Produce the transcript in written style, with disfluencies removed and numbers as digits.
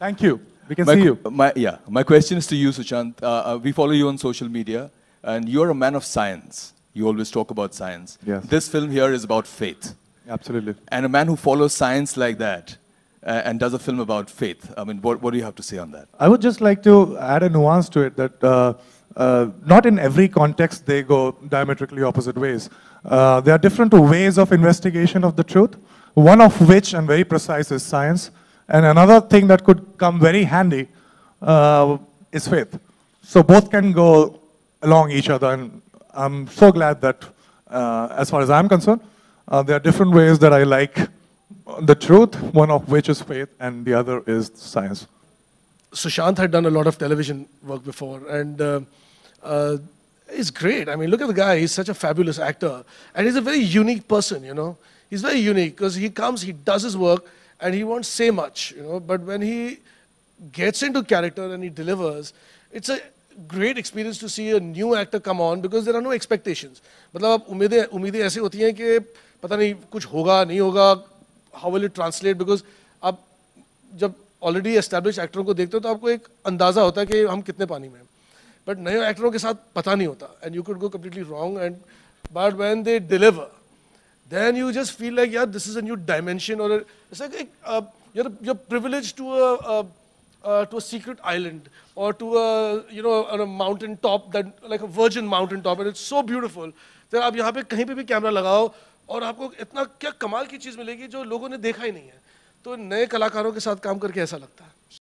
Thank you. We can see you. My question is to you, Sushant. We follow you on social media, and you're a man of science. You always talk about science. Yes. This film here is about faith. Absolutely. And a man who follows science like that and does a film about faith, I mean, what do you have to say on that? I would just like to add a nuance to it that not in every context they go diametrically opposite ways. There are different ways of investigation of the truth, one of which, and very precise, is science. And another thing that could come very handy is faith. So both can go along each other, and I'm so glad that, as far as I'm concerned, there are different ways that I like the truth, one of which is faith and the other is science. Sushant had done a lot of television work before, and it's great. I mean, look at the guy. He's such a fabulous actor, and he's a very unique person, you know. He's very unique because he comes, he does his work, and he won't say much, you know. But when he gets into character and he delivers, it's a great experience to see a new actor come on because there are no expectations. मतलब उम्मीदें ऐसी होती हैं कि पता नहीं कुछ होगा नहीं होगा. How will it translate? Because आप जब already established actors को देखते हो तो आपको एक अंदाजा होता है कि हम कितने पानी में हैं. But नए actors के साथ पता नहीं होता. And you could go completely wrong. But when they deliver, then you just feel like, yeah, this is a new dimension, or it's like you're privileged to a secret island, or to a, you know, on a mountain top, that like a virgin mountain top, and it's so beautiful. Then आप यहाँ पे कहीं पे भी camera लगाओ और आपको इतना क्या कमाल की चीज़ मिलेगी जो लोगों ने देखा ही नहीं है. तो नए कलाकारों के साथ काम करके ऐसा लगता है.